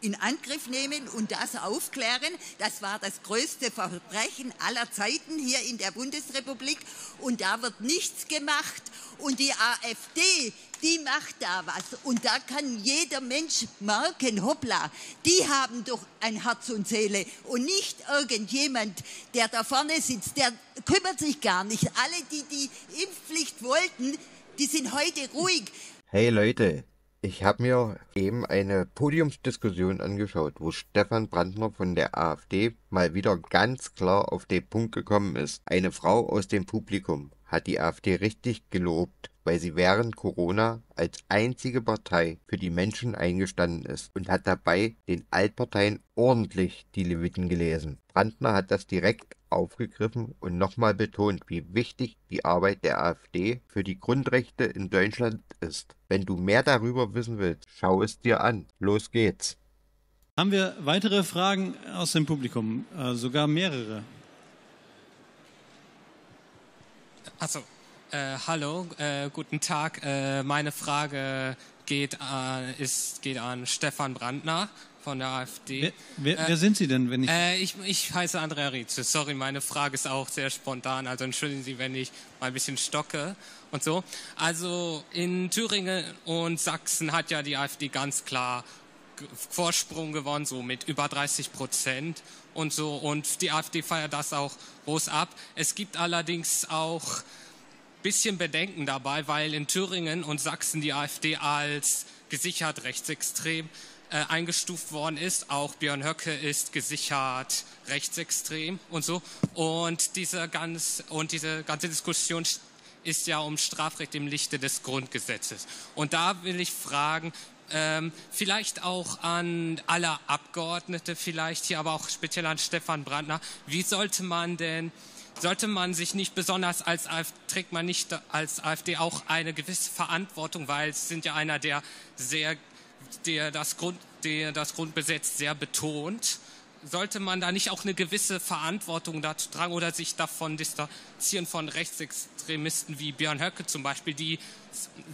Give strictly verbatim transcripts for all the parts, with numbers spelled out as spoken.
in Angriff nehmen und das aufklären. Das war das größte Verbrechen aller Zeiten hier in der Bundesrepublik. Und da wird nichts gemacht. Und die AfD, die macht da was. Und da kann jeder Mensch merken, hoppla, die haben doch ein Herz und Seele. Und nicht irgendjemand, der da vorne sitzt, der kümmert sich gar nicht. Alle, die die Impfpflicht wollten, die sind heute ruhig. Hey Leute. Ich habe mir eben eine Podiumsdiskussion angeschaut, wo Stefan Brandner von der AfD mal wieder ganz klar auf den Punkt gekommen ist. Eine Frau aus dem Publikum hat die AfD richtig gelobt, weil sie während Corona als einzige Partei für die Menschen eingestanden ist und hat dabei den Altparteien ordentlich die Leviten gelesen. Brandner hat das direkt aufgegriffen und nochmal betont, wie wichtig die Arbeit der AfD für die Grundrechte in Deutschland ist. Wenn du mehr darüber wissen willst, schau es dir an. Los geht's. Haben wir weitere Fragen aus dem Publikum? Äh, sogar mehrere. Achso, äh, hallo, äh, guten Tag. Äh, meine Frage geht an, ist, geht an Stefan Brandner von der AfD. Wer, wer, äh, wer sind Sie denn, wenn ich... Äh, ich, ich heiße Andrea Rietz. Sorry, meine Frage ist auch sehr spontan. Also entschuldigen Sie, wenn ich mal ein bisschen stocke und so. Also in Thüringen und Sachsen hat ja die AfD ganz klar Vorsprung gewonnen, so mit über dreißig Prozent und so. Und die AfD feiert das auch groß ab. Es gibt allerdings auch ein bisschen Bedenken dabei, weil in Thüringen und Sachsen die AfD als gesichert rechtsextrem Äh, eingestuft worden ist. Auch Björn Höcke ist gesichert rechtsextrem und so. Und diese, ganz, und diese ganze Diskussion ist ja um Strafrecht im Lichte des Grundgesetzes. Und da will ich fragen, ähm, vielleicht auch an alle Abgeordnete, vielleicht hier, aber auch speziell an Stefan Brandner, wie sollte man denn, sollte man sich nicht besonders als AfD, trägt man nicht als AfD auch eine gewisse Verantwortung, weil es sind ja einer der sehr Der das, Grund, der das Grundgesetz sehr betont, sollte man da nicht auch eine gewisse Verantwortung dazu tragen oder sich davon distanzieren von Rechtsextremisten wie Björn Höcke zum Beispiel, die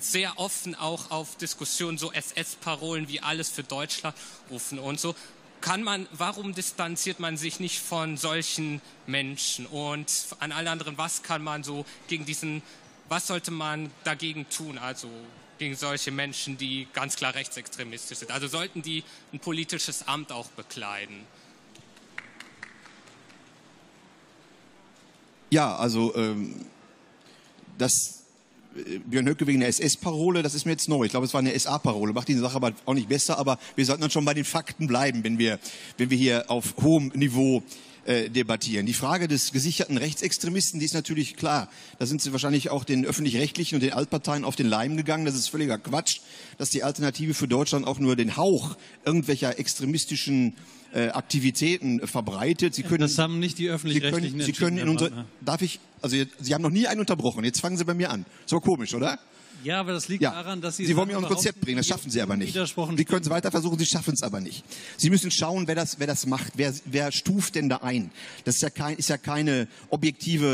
sehr offen auch auf Diskussionen so S S-Parolen wie alles für Deutschland rufen und so. Kann man, warum distanziert man sich nicht von solchen Menschen? Und an allen anderen, was kann man so gegen diesen, was sollte man dagegen tun? Also gegen solche Menschen, die ganz klar rechtsextremistisch sind. Also sollten die ein politisches Amt auch bekleiden? Ja, also ähm, das äh, Björn Höcke wegen der S S-Parole, das ist mir jetzt neu. Ich glaube, es war eine S A-Parole. Macht die Sache aber auch nicht besser. Aber wir sollten dann schon bei den Fakten bleiben, wenn wir, wenn wir hier auf hohem Niveau Äh, debattieren. Die Frage des gesicherten Rechtsextremisten, die ist natürlich klar. Da sind sie wahrscheinlich auch den Öffentlich-Rechtlichen und den Altparteien auf den Leim gegangen. Das ist völliger Quatsch, dass die Alternative für Deutschland auch nur den Hauch irgendwelcher extremistischen äh, Aktivitäten verbreitet. Sie können, das haben nicht die Öffentlich-Rechtlichen Sie können, Sie können in unsere, darf ich, also Sie haben noch nie einen unterbrochen. Jetzt fangen Sie bei mir an. So komisch, oder? Ja, aber das liegt ja daran, dass Sie... Sie wollen mir ein Konzept bringen, das schaffen Sie aber nicht. Sie können es weiter versuchen, Sie schaffen es aber nicht. Sie müssen schauen, wer das, wer das macht, wer, wer stuft denn da ein. Das ist ja, kein, ist ja keine objektive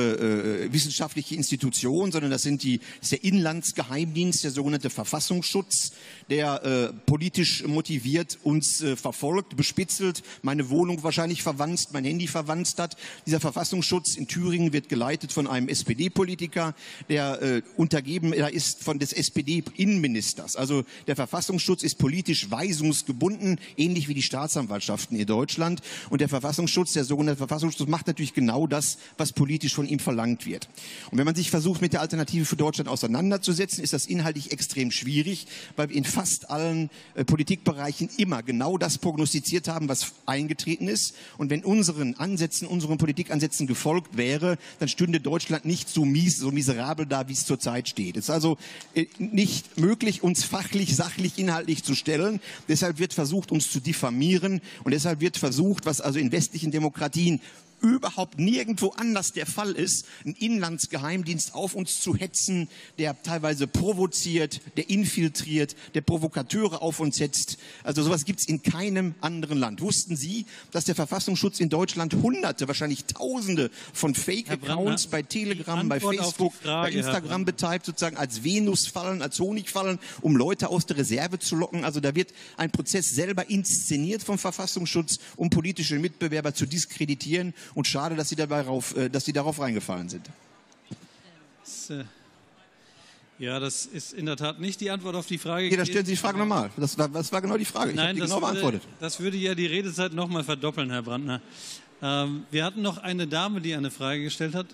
äh, wissenschaftliche Institution, sondern das, sind die, das ist der Inlandsgeheimdienst, der sogenannte Verfassungsschutz, der äh, politisch motiviert uns äh, verfolgt, bespitzelt, meine Wohnung wahrscheinlich verwanzt, mein Handy verwanzt hat. Dieser Verfassungsschutz in Thüringen wird geleitet von einem S P D-Politiker, der äh, untergeben er ist von des S P D-Innenministers. Also der Verfassungsschutz ist politisch weisungsgebunden, ähnlich wie die Staatsanwaltschaften in Deutschland. Und der Verfassungsschutz, der sogenannte Verfassungsschutz, macht natürlich genau das, was politisch von ihm verlangt wird. Und wenn man sich versucht, mit der Alternative für Deutschland auseinanderzusetzen, ist das inhaltlich extrem schwierig, weil wir in fast allen äh, Politikbereichen immer genau das prognostiziert haben, was eingetreten ist. Und wenn unseren Ansätzen, unseren Politikansätzen gefolgt wäre, dann stünde Deutschland nicht so mies, so miserabel da, wie es zurzeit steht. Es ist also nicht möglich, uns fachlich, sachlich, inhaltlich zu stellen. Deshalb wird versucht, uns zu diffamieren. Und deshalb wird versucht, was also in westlichen Demokratien überhaupt nirgendwo anders der Fall ist, einen Inlandsgeheimdienst auf uns zu hetzen, der teilweise provoziert, der infiltriert, der Provokateure auf uns hetzt. Also sowas gibt es in keinem anderen Land. Wussten Sie, dass der Verfassungsschutz in Deutschland Hunderte, wahrscheinlich Tausende von Fake-Accounts bei Telegram, bei Facebook, Frage, bei Instagram betreibt, sozusagen als Venusfallen, als Honigfallen, um Leute aus der Reserve zu locken? Also da wird ein Prozess selber inszeniert vom Verfassungsschutz, um politische Mitbewerber zu diskreditieren. Und schade, dass sie dabei rauf, dass sie darauf reingefallen sind. Ja, das ist in der Tat nicht die Antwort auf die Frage. Ja, da stellen Sie die Frage nochmal. Das war, das war genau die Frage. Ich Nein, die das, genau würde, das würde ja die Redezeit nochmal verdoppeln, Herr Brandner. Ähm, wir hatten noch eine Dame, die eine Frage gestellt hat.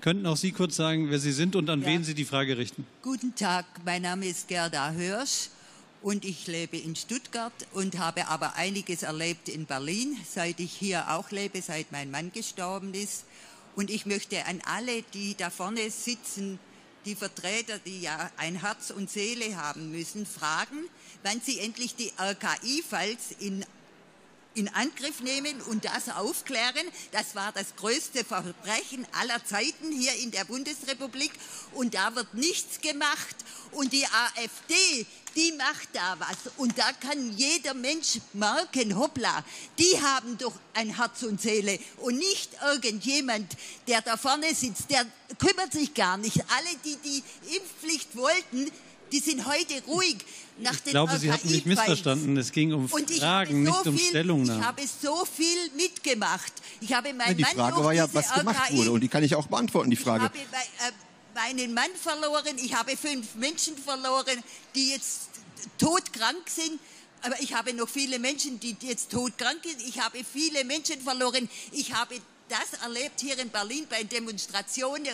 Könnten auch Sie kurz sagen, wer Sie sind und an ja. wen Sie die Frage richten? Guten Tag, mein Name ist Gerda Hirsch. Und ich lebe in Stuttgart und habe aber einiges erlebt in Berlin, seit ich hier auch lebe, seit mein Mann gestorben ist. Und ich möchte an alle, die da vorne sitzen, die Vertreter, die ja ein Herz und Seele haben müssen, fragen, wann sie endlich die R K I-Falls in, in Angriff nehmen und das aufklären. Das war das größte Verbrechen aller Zeiten hier in der Bundesrepublik. Und da wird nichts gemacht. Und die AfD... die macht da was und da kann jeder Mensch merken, hoppla, die haben doch ein Herz und Seele und nicht irgendjemand, der da vorne sitzt, der kümmert sich gar nicht. Alle, die die Impfpflicht wollten, die sind heute ruhig. Nach ich den glaube, R K I Sie hatten mich missverstanden. Es ging um Fragen, so nicht um viel, Stellungnahmen. Ich habe so viel mitgemacht. Ich habe meinen Mann die Frage Mann war ja, was gemacht wurde und die kann ich auch beantworten, die Frage. Ich habe bei, äh, meinen Mann verloren, ich habe fünf Menschen verloren, die jetzt todkrank sind, aber ich habe noch viele Menschen, die jetzt todkrank sind, ich habe viele Menschen verloren, ich habe das erlebt hier in Berlin bei Demonstrationen,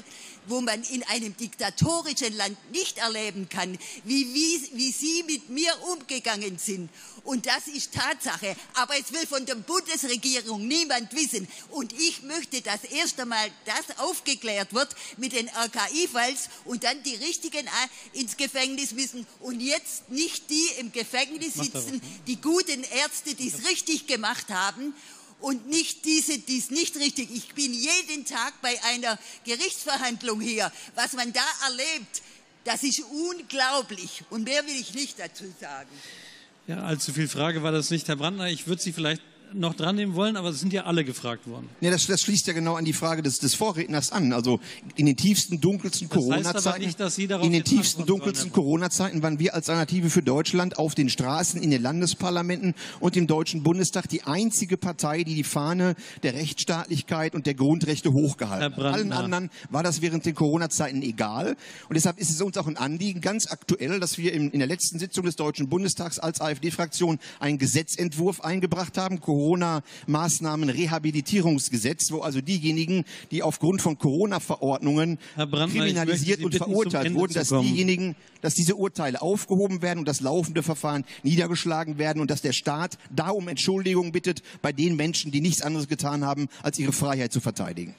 wo man in einem diktatorischen Land nicht erleben kann, wie, wie, wie Sie mit mir umgegangen sind. Und das ist Tatsache. Aber es will von der Bundesregierung niemand wissen. Und ich möchte, dass erst einmal das aufgeklärt wird mit den R K I-Falls und dann die Richtigen ins Gefängnis müssen und jetzt nicht die im Gefängnis sitzen, die guten Ärzte, die es richtig gemacht haben. Und nicht diese, die ist nicht richtig. Ich bin jeden Tag bei einer Gerichtsverhandlung hier. Was man da erlebt, das ist unglaublich. Und mehr will ich nicht dazu sagen. Ja, allzu viel Frage war das nicht, Herr Brandner. Ich würde Sie vielleicht noch dran nehmen wollen, aber es sind ja alle gefragt worden. Ja, das, das schließt ja genau an die Frage des, des Vorredners an. Also in den tiefsten, dunkelsten Corona-Zeiten, in den tiefsten, dunkelsten Corona-Zeiten waren wir als Alternative für Deutschland auf den Straßen, in den Landesparlamenten und im Deutschen Bundestag die einzige Partei, die die Fahne der Rechtsstaatlichkeit und der Grundrechte hochgehalten hat. Allen anderen war das während den Corona-Zeiten egal. Und deshalb ist es uns auch ein Anliegen, ganz aktuell, dass wir in, in der letzten Sitzung des Deutschen Bundestags als AfD-Fraktion einen Gesetzentwurf eingebracht haben, Corona-Maßnahmen-Rehabilitierungsgesetz, wo also diejenigen, die aufgrund von Corona-Verordnungen kriminalisiert und verurteilt wurden, dass diejenigen, dass diese Urteile aufgehoben werden und das laufende Verfahren niedergeschlagen werden und dass der Staat da um Entschuldigung bittet bei den Menschen, die nichts anderes getan haben, als ihre Freiheit zu verteidigen.